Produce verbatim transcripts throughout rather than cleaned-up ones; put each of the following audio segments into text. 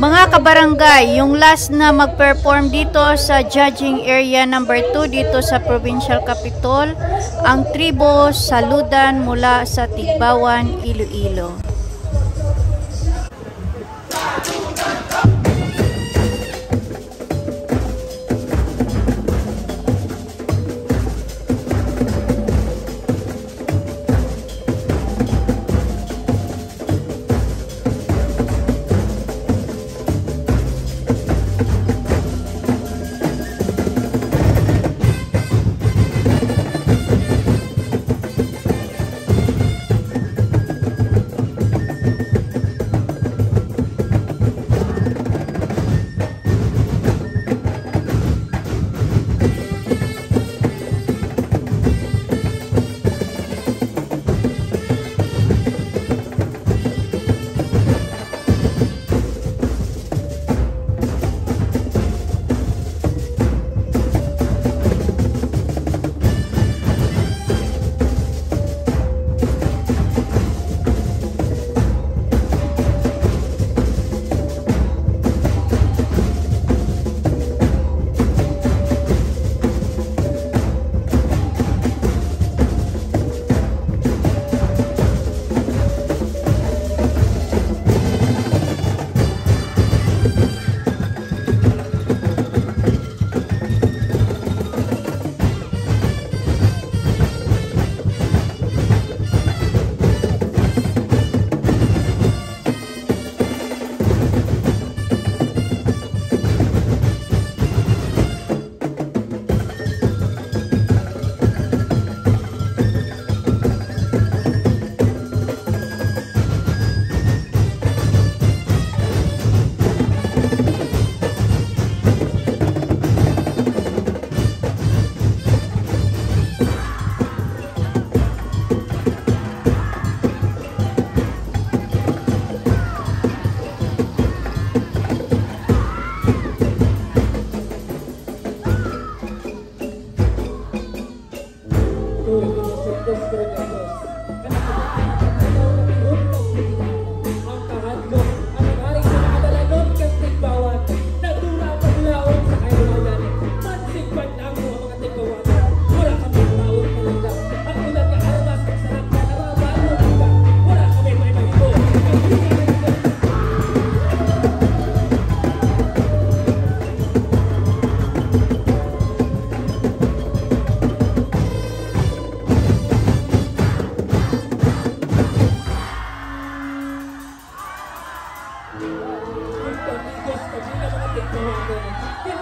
Mga kabarangay, yung last na mag-perform dito sa judging area number two dito sa Provincial Capitol, ang Tribu Saludan mula sa Tigbauan, Iloilo.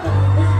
Gracias.